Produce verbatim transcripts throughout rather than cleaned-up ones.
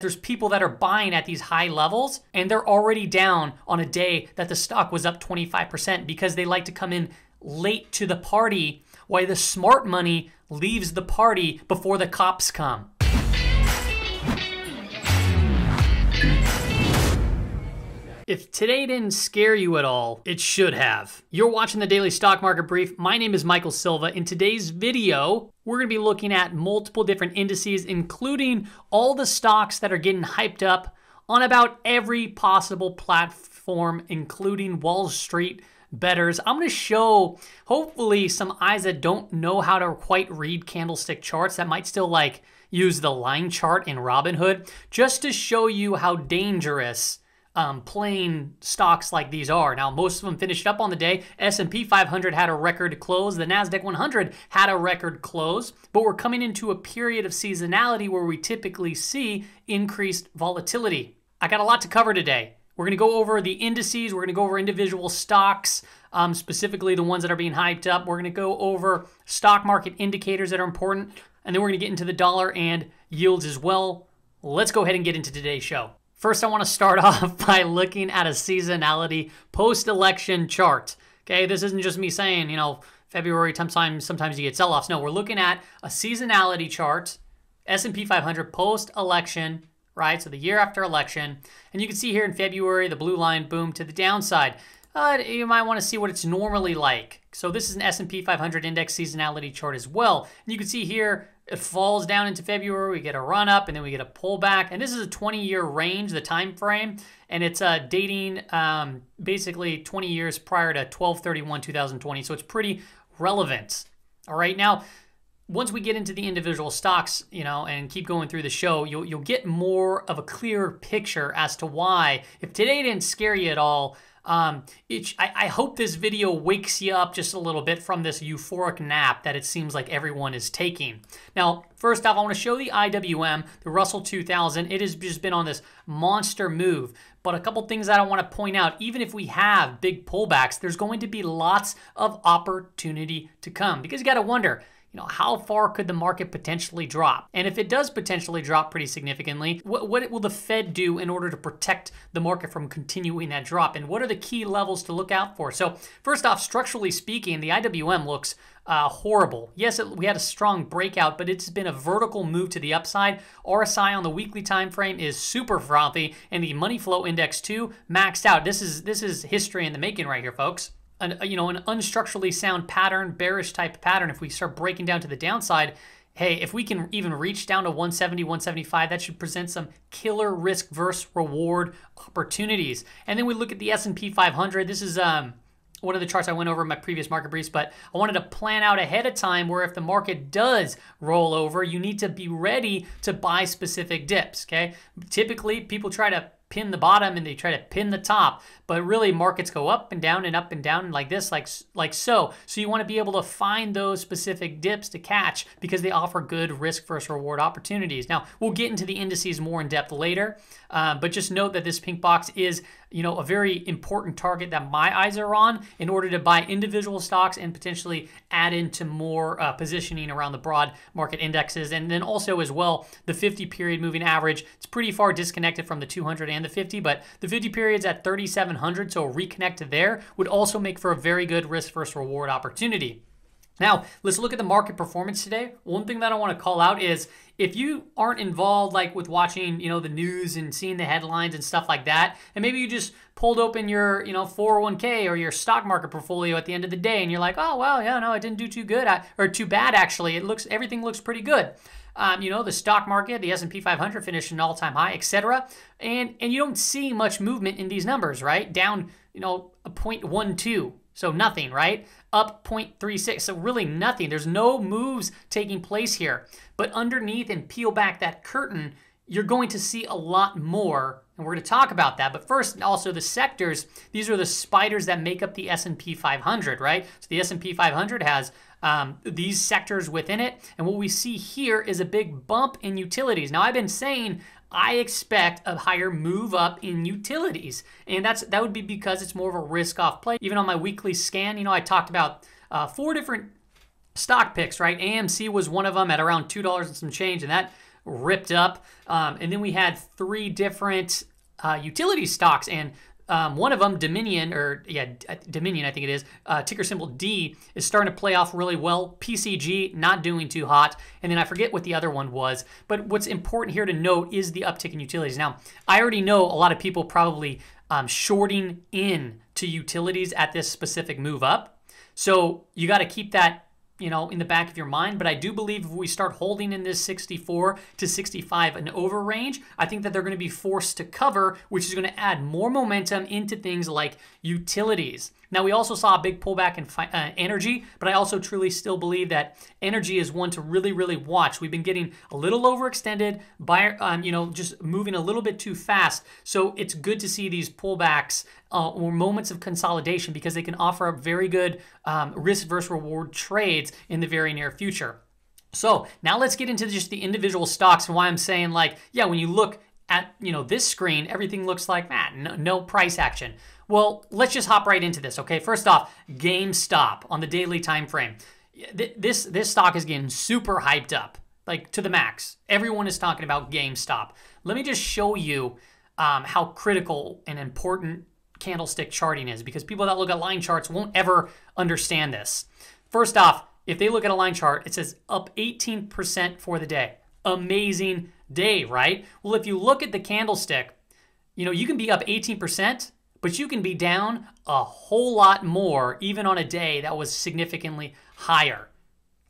There's people that are buying at these high levels and they're already down on a day that the stock was up twenty-five percent because they like to come in late to the party while the smart money leaves the party before the cops come. If today didn't scare you at all, it should have. You're watching the Daily Stock Market Brief. My name is Michael Silva. In today's video, we're gonna be looking at multiple different indices, including all the stocks that are getting hyped up on about every possible platform, including Wall Street bettors. I'm gonna show, hopefully, some eyes that don't know how to quite read candlestick charts that might still like use the line chart in Robinhood, just to show you how dangerous Um, plain stocks like these are. Now, most of them finished up on the day. S and P five hundred had a record close. The NASDAQ one hundred had a record close, but we're coming into a period of seasonality where we typically see increased volatility. I got a lot to cover today. We're going to go over the indices. We're going to go over individual stocks, um, specifically the ones that are being hyped up. We're going to go over stock market indicators that are important, and then we're going to get into the dollar and yields as well. Let's go ahead and get into today's show. First, I want to start off by looking at a seasonality post-election chart. Okay, this isn't just me saying, you know, February, sometimes, sometimes you get sell-offs. No, we're looking at a seasonality chart, S and P five hundred post-election, right? So the year after election. And you can see here in February, the blue line, boom, to the downside. Uh, you might want to see what it's normally like. So this is an S and P five hundred index seasonality chart as well. And you can see here, it falls down into February, we get a run up, and then we get a pullback. And this is a twenty-year range, the time frame, and it's uh, dating um, basically twenty years prior to twelve thirty-one two thousand twenty. So it's pretty relevant. All right, now once we get into the individual stocks, you know, and keep going through the show, you'll you'll get more of a clearer picture as to why. If today didn't scare you at all, Um, it, I, I hope this video wakes you up just a little bit from this euphoric nap that it seems like everyone is taking. Now, first off, I want to show the I W M, the Russell two thousand. It has just been on this monster move. But a couple things that I want to point out, even if we have big pullbacks, there's going to be lots of opportunity to come. Because you got to wonder, you know, how far could the market potentially drop? And if it does potentially drop pretty significantly, what, what will the Fed do in order to protect the market from continuing that drop? And what are the key levels to look out for? So first off, structurally speaking, the I W M looks uh, horrible. Yes, it, we had a strong breakout, but it's been a vertical move to the upside. R S I on the weekly time frame is super frothy, and the money flow index too maxed out. This is, this is history in the making right here, folks. An, you know, an unstructurally sound pattern, bearish type pattern. If we start breaking down to the downside, hey, if we can even reach down to one seventy, one seventy-five, that should present some killer risk versus reward opportunities. And then we look at the S and P five hundred. This is um, one of the charts I went over in my previous market briefs, but I wanted to plan out ahead of time where if the market does roll over, you need to be ready to buy specific dips, okay? Typically, people try to pin the bottom and they try to pin the top, but really markets go up and down and up and down like this, like like so. So you want to be able to find those specific dips to catch because they offer good risk versus reward opportunities. Now, we'll get into the indices more in depth later, uh, but just note that this pink box is, you know, a very important target that my eyes are on in order to buy individual stocks and potentially add into more uh, positioning around the broad market indexes. And then also as well, the fifty period moving average, it's pretty far disconnected from the two hundred and and the fifty, but the fifty period's at thirty-seven hundred, so a reconnect to there would also make for a very good risk versus reward opportunity. Now, let's look at the market performance today. One thing that I want to call out is if you aren't involved like with watching, you know, the news and seeing the headlines and stuff like that, and maybe you just pulled open your, you know, four oh one K or your stock market portfolio at the end of the day and you're like, oh, well, yeah, no, I didn't do too good I, or too bad actually. It looks, everything looks pretty good. Um, you know, the stock market, the S and P five hundred finished an all-time high, et cetera. And, and you don't see much movement in these numbers, right? Down, you know, a zero point one two. So nothing, right? Up zero point three six, so really nothing. There's no moves taking place here. But underneath and peel back that curtain, you're going to see a lot more, and we're gonna talk about that. But first, also the sectors, these are the spiders that make up the S and P five hundred, right? So the S and P five hundred has um, these sectors within it, and what we see here is a big bump in utilities. Now, I've been saying, I expect a higher move up in utilities. And that's that would be because it's more of a risk-off play. Even on my weekly scan, you know, I talked about uh, four different stock picks, right? A M C was one of them at around two dollars and some change, and that ripped up. Um, and then we had three different uh, utility stocks, and um, one of them, Dominion, or yeah, Dominion, I think it is, uh, ticker symbol D, is starting to play off really well. P C G, not doing too hot. And then I forget what the other one was. But what's important here to note is the uptick in utilities. Now, I already know a lot of people probably um, shorting in to utilities at this specific move up. So you got to keep that, you know, in the back of your mind. But I do believe if we start holding in this sixty-four to sixty-five and over range, I think that they're going to be forced to cover, which is going to add more momentum into things like utilities. Now, we also saw a big pullback in uh, energy, but I also truly still believe that energy is one to really, really watch. We've been getting a little overextended, by, um, you know, just moving a little bit too fast. So it's good to see these pullbacks uh, or moments of consolidation, because they can offer up very good um, risk versus reward trades in the very near future. So now let's get into just the individual stocks and why I'm saying, like, yeah, when you look at, you know, this screen, everything looks like that, ah, no, no price action. Well, let's just hop right into this, okay? First off, GameStop on the daily time frame. This, this stock is getting super hyped up, like to the max. Everyone is talking about GameStop. Let me just show you um, how critical and important candlestick charting is, because people that look at line charts won't ever understand this. First off, if they look at a line chart, it says up eighteen percent for the day. Amazing day, right? Well, if you look at the candlestick, you know, you can be up eighteen percent, but you can be down a whole lot more, even on a day that was significantly higher.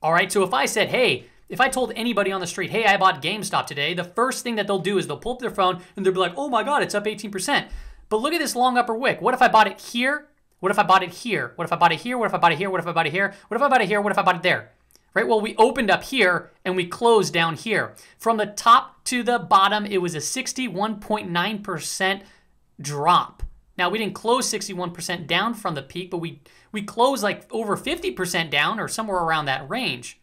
All right, so if I said, hey, if I told anybody on the street, hey, I bought GameStop today, the first thing that they'll do is they'll pull up their phone and they'll be like, oh my God, it's up eighteen percent. But look at this long upper wick. What if I bought it here? What if I bought it here? What if I bought it here? What if I bought it here? What if I bought it here? What if I bought it here? What if I bought it there? Right, well, we opened up here and we closed down here. From the top to the bottom, it was a sixty-one point nine percent drop. Now, we didn't close sixty-one percent down from the peak, but we, we closed like over fifty percent down, or somewhere around that range.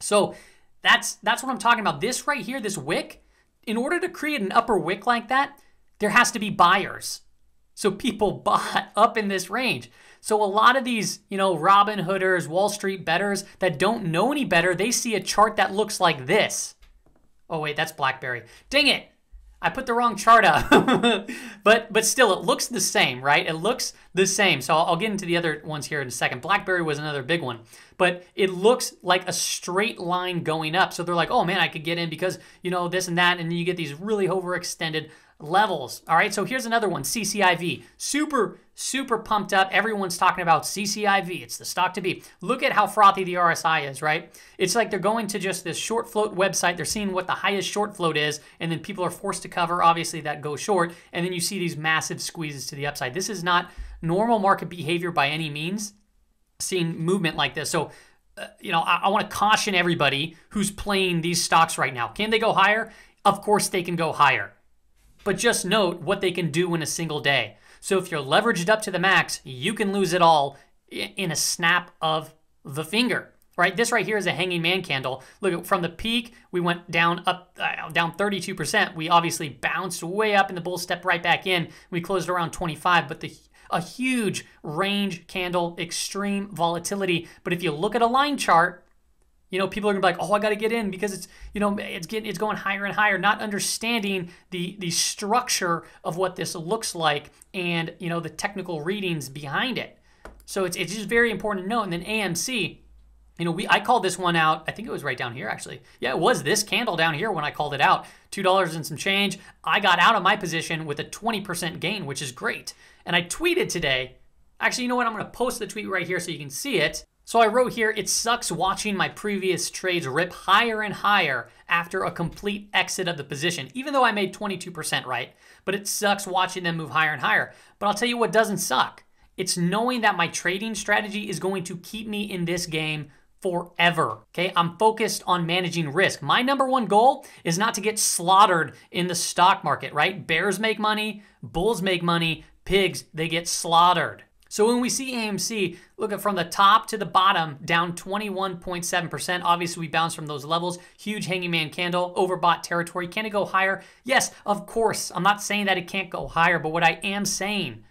So that's, that's what I'm talking about. This right here, this wick, in order to create an upper wick like that, there has to be buyers. So people bought up in this range. So a lot of these, you know, Robinhooders, Wall Street bettors that don't know any better, they see a chart that looks like this. Oh wait, that's BlackBerry. Dang it. I put the wrong chart up, but but still, it looks the same, right? It looks the same. So I'll, I'll get into the other ones here in a second. BlackBerry was another big one, but it looks like a straight line going up. So they're like, oh man, I could get in because, you know, this and that, and you get these really overextended levels. All right, so here's another one, C C I V. Super, super pumped up. Everyone's talking about C C I V. It's the stock to be. Look at how frothy the R S I is, right? It's like they're going to just this short float website. They're seeing what the highest short float is, and then people are forced to cover. Obviously, that goes short, and then you see these massive squeezes to the upside. This is not normal market behavior by any means, seeing movement like this. So, uh, you know, I, I want to caution everybody who's playing these stocks right now. Can they go higher? Of course they can go higher. But just note what they can do in a single day. So if you're leveraged up to the max, you can lose it all in a snap of the finger, right? This right here is a hanging man candle. Look, from the peak, we went down up, uh, down thirty-two percent. We obviously bounced way up in the bull step right back in. We closed around twenty-five, but the, a huge range candle, extreme volatility. But if you look at a line chart, you know, people are gonna be like, oh, I gotta get in because it's, you know, it's getting, it's going higher and higher, not understanding the the structure of what this looks like and, you know, the technical readings behind it. So it's, it's just very important to know. And then A M C, you know, we I called this one out. I think it was right down here, actually. Yeah, it was this candle down here when I called it out. two dollars and some change. I got out of my position with a twenty percent gain, which is great. And I tweeted today. Actually, you know what? I'm gonna post the tweet right here so you can see it. So I wrote here, it sucks watching my previous trades rip higher and higher after a complete exit of the position, even though I made twenty-two percent, right? But it sucks watching them move higher and higher. But I'll tell you what doesn't suck. It's knowing that my trading strategy is going to keep me in this game forever, okay? I'm focused on managing risk. My number one goal is not to get slaughtered in the stock market, right? Bears make money, bulls make money, pigs, they get slaughtered. So when we see A M C, look at from the top to the bottom, down twenty-one point seven percent. Obviously, we bounced from those levels. Huge hanging man candle, overbought territory. Can it go higher? Yes, of course. I'm not saying that it can't go higher, but what I am saying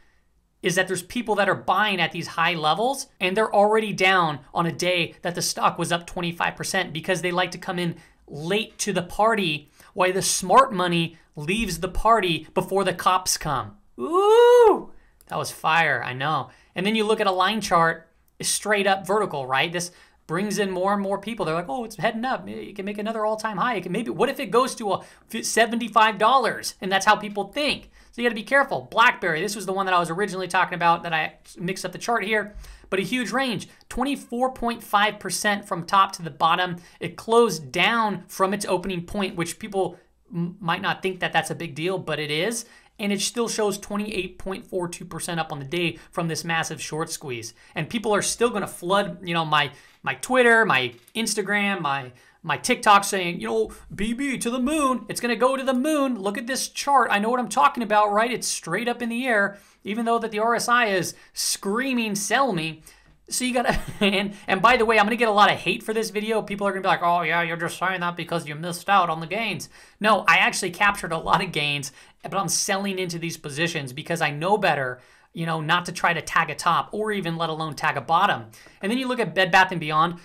is that there's people that are buying at these high levels, and they're already down on a day that the stock was up twenty-five percent because they like to come in late to the party why the smart money leaves the party before the cops come. Ooh, that was fire, I know. And then you look at a line chart, straight up vertical, right? This brings in more and more people. They're like, oh, it's heading up. It can make another all-time high. It can maybe, what if it goes to a seventy-five dollars? And that's how people think. So you gotta be careful. BlackBerry, this was the one that I was originally talking about that I mixed up the chart here, but a huge range, twenty-four point five percent from top to the bottom. It closed down from its opening point, which people might not think that that's a big deal, but it is. And it still shows twenty-eight point four two percent up on the day from this massive short squeeze. And people are still gonna flood, you know, my my Twitter, my Instagram, my my TikTok saying, you know, B B to the moon. It's gonna go to the moon. Look at this chart. I know what I'm talking about, right? It's straight up in the air, even though that the R S I is screaming sell me. So you gotta, and, and by the way, I'm gonna get a lot of hate for this video. People are gonna be like, oh yeah, you're just saying that because you missed out on the gains. No, I actually captured a lot of gains, but I'm selling into these positions because I know better, you know, not to try to tag a top or even let alone tag a bottom. And then you look at Bed Bath and Beyond.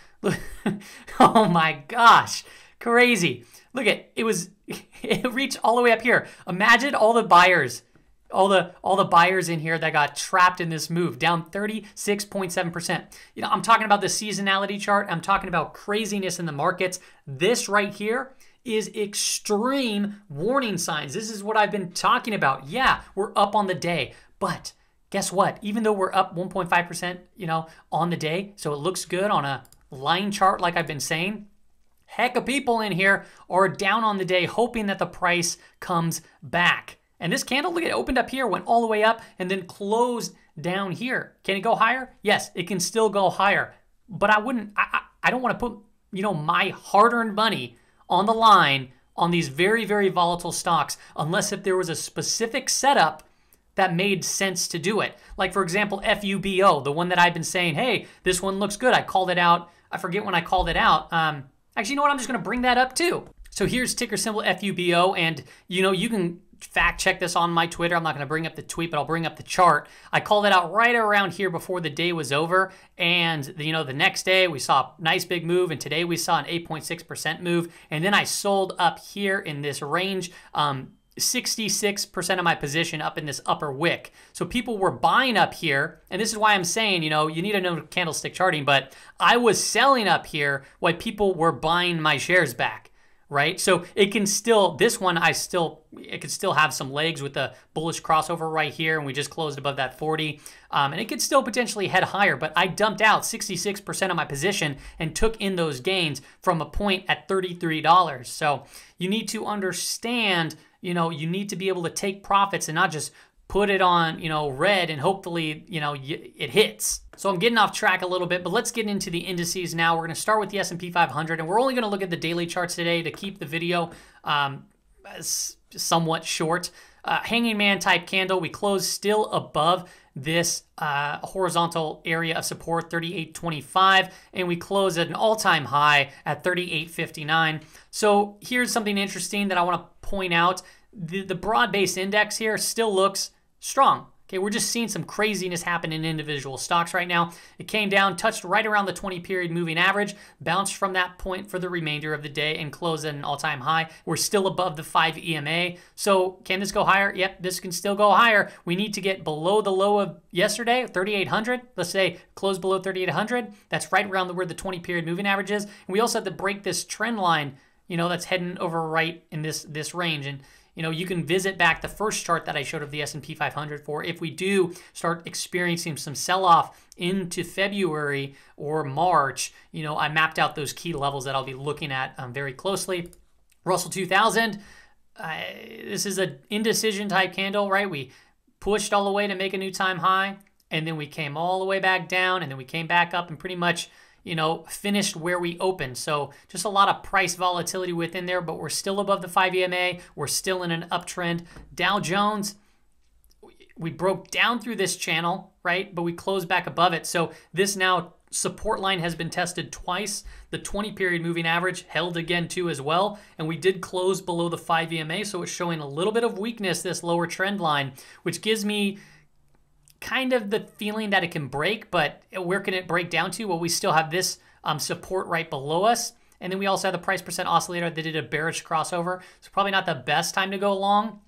Oh my gosh, crazy. Look at, it was, it reached all the way up here. Imagine all the buyers. All the all the buyers in here that got trapped in this move, down thirty-six point seven percent. You know, I'm talking about the seasonality chart. I'm talking about craziness in the markets. This right here is extreme warning signs. This is what I've been talking about. Yeah, we're up on the day, but guess what? Even though we're up one point five percent, you know, on the day, so it looks good on a line chart like I've been saying, heck of people in here are down on the day hoping that the price comes back. And this candle, look, it opened up here, went all the way up, and then closed down here. Can it go higher? Yes, it can still go higher. But I wouldn't, I, I, I don't want to put, you know, my hard-earned money on the line on these very, very volatile stocks unless if there was a specific setup that made sense to do it. Like, for example, FUBO, the one that I've been saying, hey, this one looks good. I called it out. I forget when I called it out. Um, actually, you know what? I'm just going to bring that up too. So here's ticker symbol F U B O, and, you know, you can fact check this on my Twitter. I'm not going to bring up the tweet, but I'll bring up the chart. I called it out right around here before the day was over. And, you know, the next day we saw a nice big move. And today we saw an eight point six percent move. And then I sold up here in this range, um, sixty-six percent of my position up in this upper wick. So people were buying up here. And this is why I'm saying, you know, you need to know candlestick charting, but I was selling up here while people were buying my shares back. Right? So it can still, this one, I still, it could still have some legs with the bullish crossover right here. And we just closed above that forty. Um, and it could still potentially head higher, but I dumped out sixty-six percent of my position and took in those gains from a point at thirty-three dollars. So you need to understand, you know, you need to be able to take profits and not just put it on, you know, red and hopefully, you know, it hits. So I'm getting off track a little bit, but let's get into the indices now. We're going to start with the S and P five hundred, and we're only going to look at the daily charts today to keep the video um, somewhat short. Uh, hanging man type candle, we close still above this uh, horizontal area of support, thirty-eight twenty-five, and we close at an all-time high at thirty-eight fifty-nine. So here's something interesting that I want to point out. The, the broad-based index here still looks strong. Okay, we're just seeing some craziness happen in individual stocks right now. It came down, touched right around the twenty period moving average, bounced from that point for the remainder of the day and closed at an all-time high. We're still above the five E M A. So can this go higher? Yep, this can still go higher. We need to get below the low of yesterday, thirty-eight hundred. Let's say close below thirty-eight hundred. That's right around the, where the twenty period moving average is. And we also have to break this trend line, you know, that's heading over right in this, this range. And you know, you can visit back the first chart that I showed of the S and P five hundred for if we do start experiencing some sell-off into February or March. You know, I mapped out those key levels that I'll be looking at um, very closely. Russell two thousand, uh, this is an indecision type candle, right? We pushed all the way to make a new time high, and then we came all the way back down, and then we came back up and pretty much, you know, finished where we opened. So just a lot of price volatility within there, but we're still above the five E M A. We're still in an uptrend. Dow Jones, we broke down through this channel, right? But we closed back above it. So this now support line has been tested twice. The twenty period moving average held again too as well. And we did close below the five E M A. So it's showing a little bit of weakness, this lower trend line, which gives me kind of the feeling that it can break, but where can it break down to? Well, we still have this um, support right below us, And then we also had the price percent oscillator that did a bearish crossover. So probably not the best time to go long.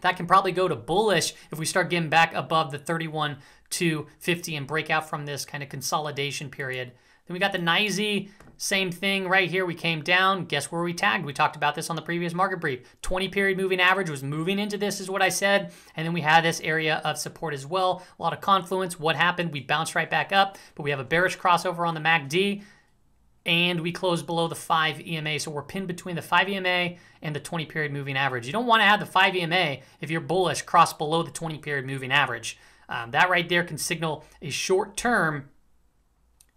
That can probably go to bullish if we start getting back above the thirty-one two fifty and break out from this kind of consolidation period. Then we got the NYSE, same thing right here. We came down. Guess where we tagged? We talked about this on the previous market brief. twenty period moving average was moving into this is what I said. And then we had this area of support as well. A lot of confluence. What happened? We bounced right back up, but we have a bearish crossover on the M A C D. And we closed below the five E M A. So we're pinned between the five E M A and the twenty period moving average. You don't want to have the five E M A, if you're bullish, cross below the twenty period moving average. Um, that right there can signal a short-term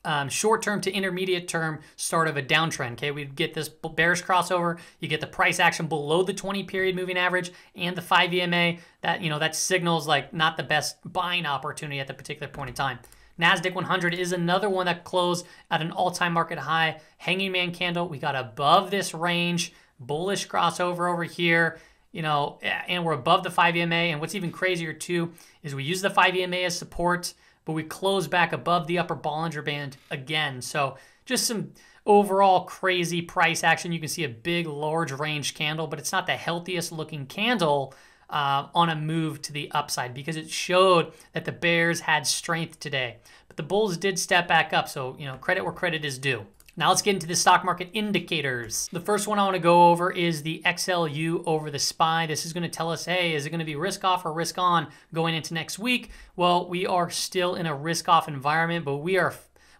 um, short-term to intermediate-term start of a downtrend. Okay, we get this bearish crossover. You get the price action below the twenty period moving average and the five E M A. That, you know, that signals like not the best buying opportunity at the particular point in time. NASDAQ one hundred is another one that closed at an all-time market high. Hanging man candle. We got above this range. Bullish crossover over here. You know, and we're above the five E M A. And what's even crazier too is we use the five E M A as support, but we close back above the upper Bollinger Band again. So just some overall crazy price action. You can see a big, large range candle, but it's not the healthiest looking candle Uh, on a move to the upside because it showed that the bears had strength today. But the bulls did step back up, so you know, credit where credit is due. Now let's get into the stock market indicators. The first one I want to go over is the X L U over the S P Y. This is going to tell us, hey, is it going to be risk off or risk on going into next week? Well, we are still in a risk off environment, but we are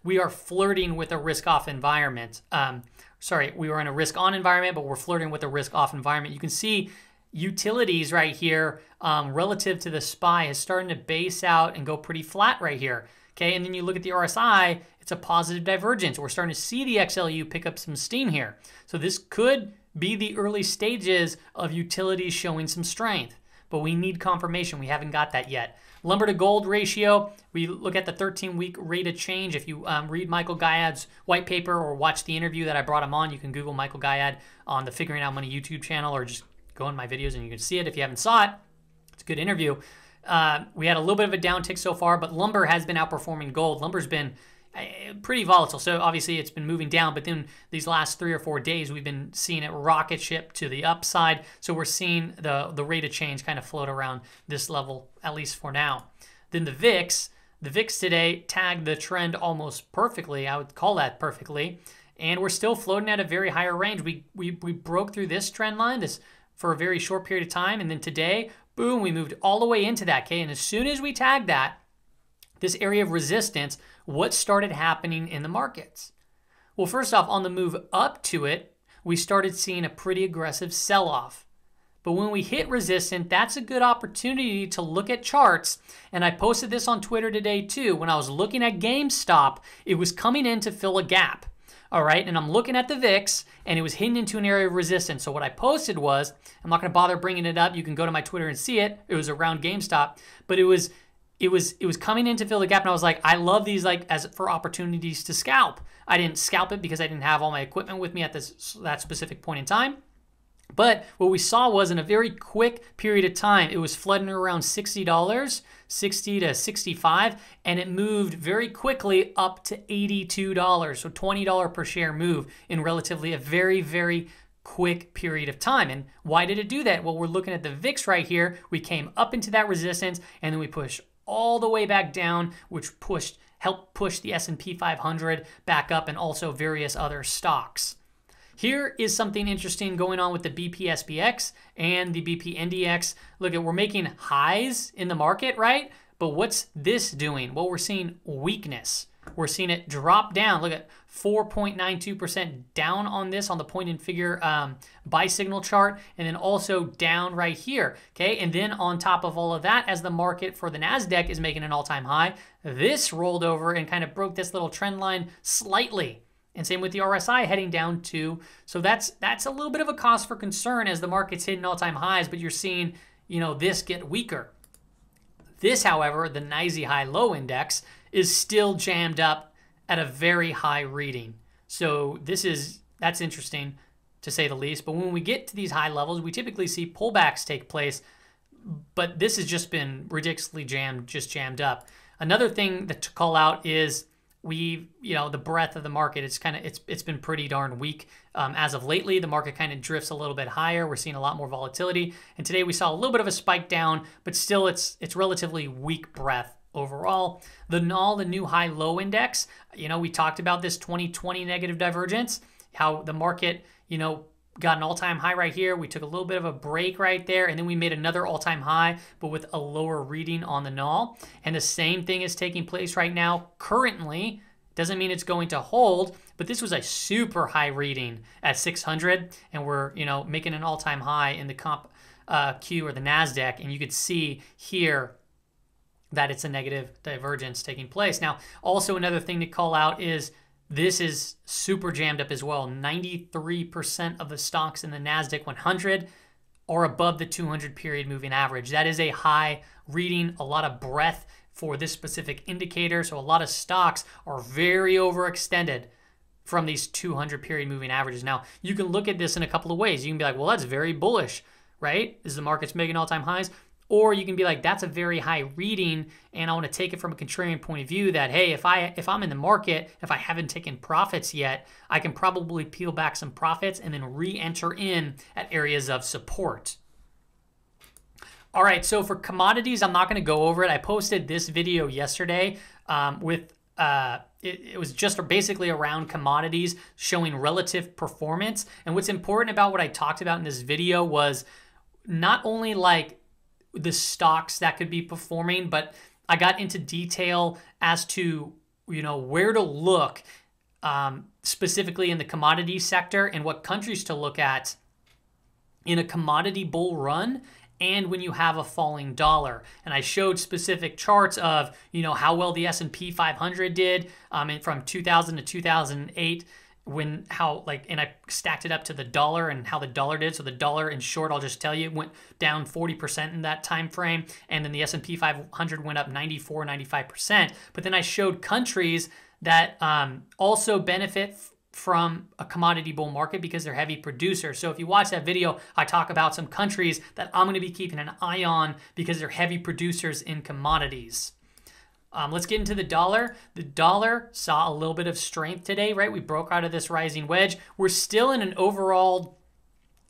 we are flirting with a risk off environment. Um, sorry, we were in a risk on environment, but we're flirting with a risk off environment. You can see utilities right here, um, relative to the S P Y, is starting to base out and go pretty flat right here. Okay, and then you look at the R S I, it's a positive divergence. We're starting to see the X L U pick up some steam here. So this could be the early stages of utilities showing some strength, but we need confirmation. We haven't got that yet. Lumber to gold ratio, we look at the thirteen week rate of change. If you um, read Michael Gayad's white paper or watch the interview that I brought him on, you can Google Michael Gayad on the Figuring Out Money YouTube channel, or just go in my videos and you can see it if you haven't saw it. It's a good interview. Uh, we had a little bit of a downtick so far, but lumber has been outperforming gold. Lumber's been uh, pretty volatile, so obviously it's been moving down, but then these last three or four days we've been seeing it rocket ship to the upside, so we're seeing the, the rate of change kind of float around this level, at least for now. Then the V I X. The V I X today tagged the trend almost perfectly. I would call that perfectly, and we're still floating at a very higher range. We, we, we broke through this trend line, this for a very short period of time, and then today, boom, we moved all the way into that, okay? And as soon as we tagged that, this area of resistance, what started happening in the markets? Well, first off, on the move up to it, we started seeing a pretty aggressive sell-off. But when we hit resistance, that's a good opportunity to look at charts. And I posted this on Twitter today too. When I was looking at GameStop, it was coming in to fill a gap. All right, and I'm looking at the V I X, and it was hidden into an area of resistance. So what I posted was, I'm not going to bother bringing it up. You can go to my Twitter and see it. It was around GameStop, but it was, it was, it was coming in to fill the gap, and I was like, I love these like as for opportunities to scalp. I didn't scalp it because I didn't have all my equipment with me at this that specific point in time. But what we saw was in a very quick period of time, it was flooding around sixty dollars, sixty to sixty-five, and it moved very quickly up to eighty-two dollars, so twenty dollars per share move in relatively a very, very quick period of time. And why did it do that? Well, we're looking at the V I X right here. We came up into that resistance, and then we pushed all the way back down, which pushed helped push the S and P five hundred back up and also various other stocks. Here is something interesting going on with the B P S P X and the B P N D X. Look, we're making highs in the market, right? But what's this doing? Well, we're seeing weakness. We're seeing it drop down. Look at four point nine two percent down on this on the point and figure um, buy signal chart, and then also down right here, okay? And then on top of all of that, as the market for the NASDAQ is making an all-time high, this rolled over and kind of broke this little trend line slightly. And same with the R S I heading down too. So that's that's a little bit of a cause for concern as the market's hitting all-time highs, but you're seeing, you know, this get weaker. This, however, the NYSE high-low index is still jammed up at a very high reading. So this is that's interesting to say the least. But when we get to these high levels, we typically see pullbacks take place. But this has just been ridiculously jammed, just jammed up. Another thing that to call out is we, you know, the breadth of the market, it's kind of, it's it's been pretty darn weak. Um, as of lately, the market kind of drifts a little bit higher. We're seeing a lot more volatility. And today we saw a little bit of a spike down, but still it's it's relatively weak breadth overall. The N A H L, the new high-low index, you know, we talked about this twenty twenty negative divergence, how the market, you know, got an all-time high right here. We took a little bit of a break right there, and then we made another all-time high, but with a lower reading on the N A H L. And the same thing is taking place right now. Currently, doesn't mean it's going to hold, but this was a super high reading at six hundred, and we're, you know, making an all-time high in the comp uh, Q or the NASDAQ, and you could see here that it's a negative divergence taking place. Now, also another thing to call out is this is super jammed up as well. ninety-three percent of the stocks in the NASDAQ one hundred are above the two hundred period moving average. That is a high reading, a lot of breadth for this specific indicator. So a lot of stocks are very overextended from these two hundred period moving averages. Now, you can look at this in a couple of ways. You can be like, well, that's very bullish, right? Is the market's making all-time highs? Or you can be like, that's a very high reading, and I want to take it from a contrarian point of view that, hey, if, I, if I'm in the market, if I haven't taken profits yet, I can probably peel back some profits and then re-enter in at areas of support. All right, so for commodities, I'm not going to go over it. I posted this video yesterday um, with... Uh, It was just basically around commodities showing relative performance. And what's important about what I talked about in this video was not only like the stocks that could be performing, but I got into detail as to, you know, where to look um, specifically in the commodity sector and what countries to look at in a commodity bull run and when you have a falling dollar. And I showed specific charts of, you know, how well the S and P five hundred did um, and from two thousand to two thousand eight, when how like, and I stacked it up to the dollar and how the dollar did. So the dollar, in short, I'll just tell you, went down forty percent in that time frame, and then the S and P five hundred went up ninety-four, ninety-five percent. But then I showed countries that um, also benefit from a commodity bull market because they're heavy producers. So if you watch that video, I talk about some countries that I'm going to be keeping an eye on because they're heavy producers in commodities. Um, let's get into the dollar. The dollar saw a little bit of strength today, right? We broke out of this rising wedge. We're still in an overall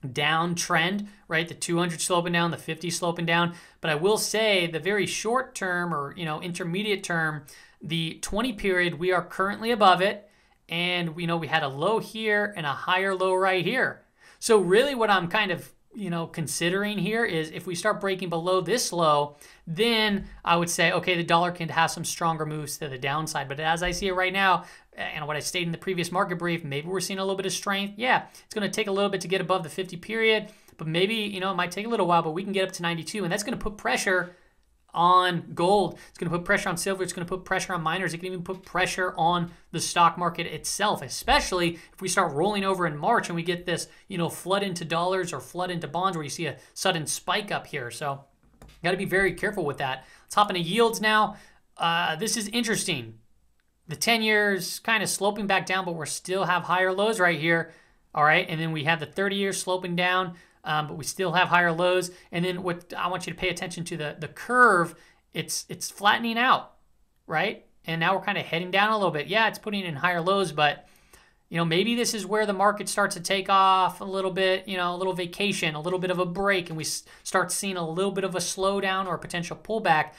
downtrend, right? The two hundred sloping down, the fifty sloping down. But I will say the very short term or, you know, intermediate term, the twenty period, we are currently above it. And, you know, we had a low here and a higher low right here. So really what I'm kind of, you know, considering here is if we start breaking below this low, then I would say, okay, the dollar can have some stronger moves to the downside. But as I see it right now, and what I stated in the previous market brief, maybe we're seeing a little bit of strength. Yeah, it's going to take a little bit to get above the fifty period, but maybe, you know, it might take a little while, but we can get up to ninety-two, and that's going to put pressure on gold. It's going to put pressure on silver. It's going to put pressure on miners. It can even put pressure on the stock market itself, especially if we start rolling over in March and we get this, you know, flood into dollars or flood into bonds where you see a sudden spike up here. So got to be very careful with that. Let's hop into yields now. Uh, this is interesting. The ten years kind of sloping back down, but we still have higher lows right here. All right. And then we have the thirty years sloping down. Um, but we still have higher lows. And then what I want you to pay attention to, the, the curve, it's it's flattening out, right? And now we're kind of heading down a little bit. Yeah, it's putting in higher lows, but, you know, maybe this is where the market starts to take off a little bit, you know, a little vacation, a little bit of a break, and we start seeing a little bit of a slowdown or a potential pullback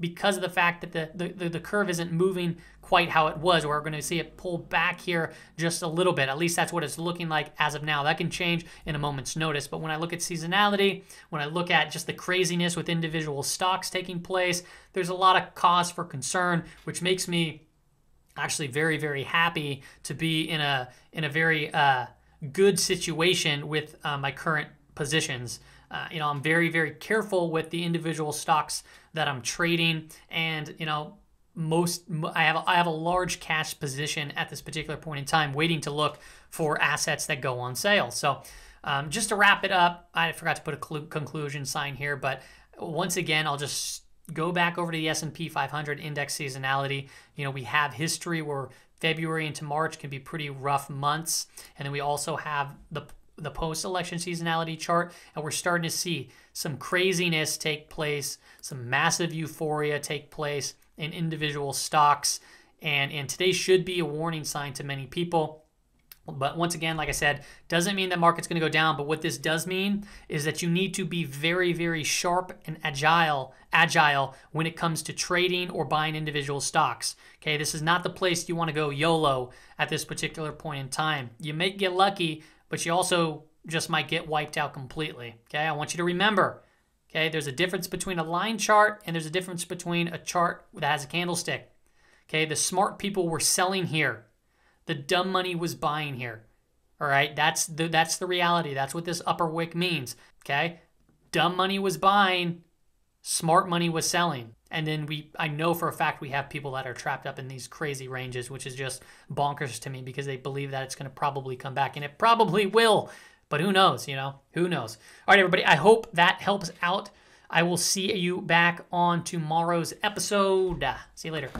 because of the fact that the, the, the, the curve isn't moving quite how it was. We're going to see it pull back here just a little bit. At least that's what it's looking like as of now. That can change in a moment's notice. But when I look at seasonality, when I look at just the craziness with individual stocks taking place, there's a lot of cause for concern, which makes me actually very, very happy to be in a, in a very uh, good situation with uh, my current positions. Uh, you know, I'm very, very careful with the individual stocks that I'm trading, and, you know, most I have I have a large cash position at this particular point in time, waiting to look for assets that go on sale. So, um, just to wrap it up, I forgot to put a conclusion sign here, but once again, I'll just go back over to the S and P five hundred index seasonality. You know, we have history where February into March can be pretty rough months, and then we also have the the post-election seasonality chart, and we're starting to see some craziness take place, some massive euphoria take place in individual stocks, and, and today should be a warning sign to many people. But once again, like I said, doesn't mean that market's going to go down. But what this does mean is that you need to be very, very sharp and agile, agile when it comes to trading or buying individual stocks. Okay, this is not the place you want to go YOLO at this particular point in time. You may get lucky, but you also just might get wiped out completely. Okay, I want you to remember, okay, there's a difference between a line chart and there's a difference between a chart that has a candlestick. Okay, the smart people were selling here. The dumb money was buying here, all right? That's the, that's the reality. That's what this upper wick means, okay? Dumb money was buying, smart money was selling. And then we, I know for a fact we have people that are trapped up in these crazy ranges, which is just bonkers to me because they believe that it's gonna probably come back, and it probably will, but who knows, you know? Who knows? All right, everybody, I hope that helps out. I will see you back on tomorrow's episode. See you later.